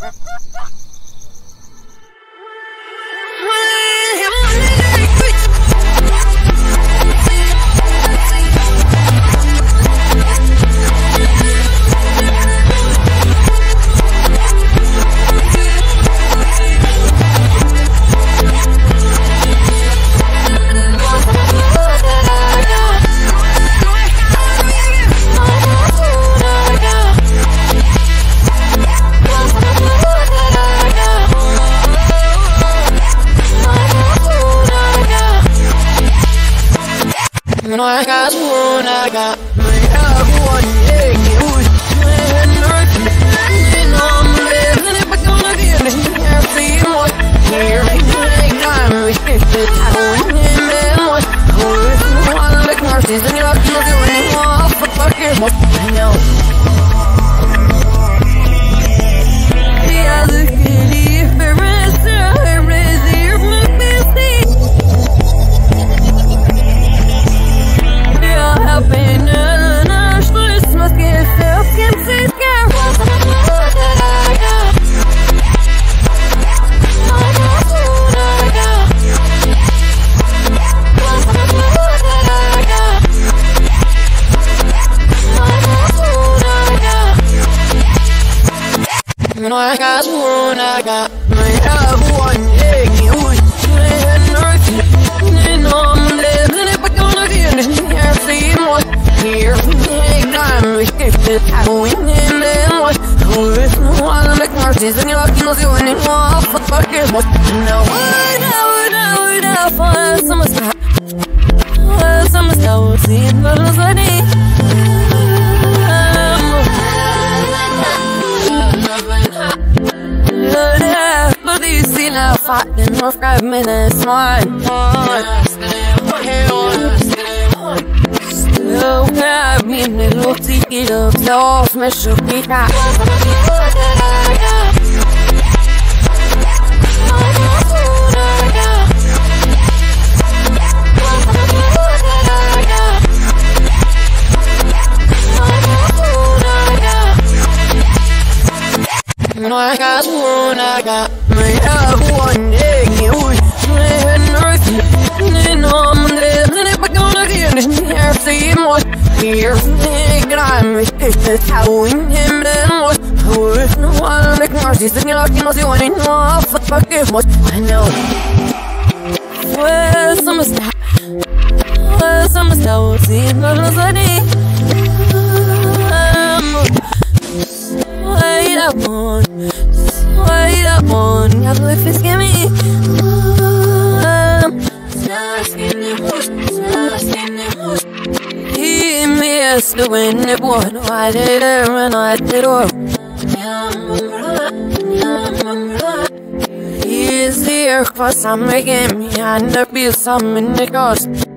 I got one, I got my I got one, I got my one, yeah, and I'm living it, but gonna get it, here, for 5 minutes, still grab me, little ticket up, so off me should be high. I got one, I got my one, yeah, and I'm living it, but gonna get it, here, see what, here, I'm it's how in him, then what, who is no one, like Marcy, singing like you must do any more, forgive what I know. Well, some is that, well, some is that, we'll see, but it's a day. Wait up on, wait up on, I believe it's gimme. The wind it won, I did it when I did it. He's here cause I'm making me and abuse, I'm in the cost.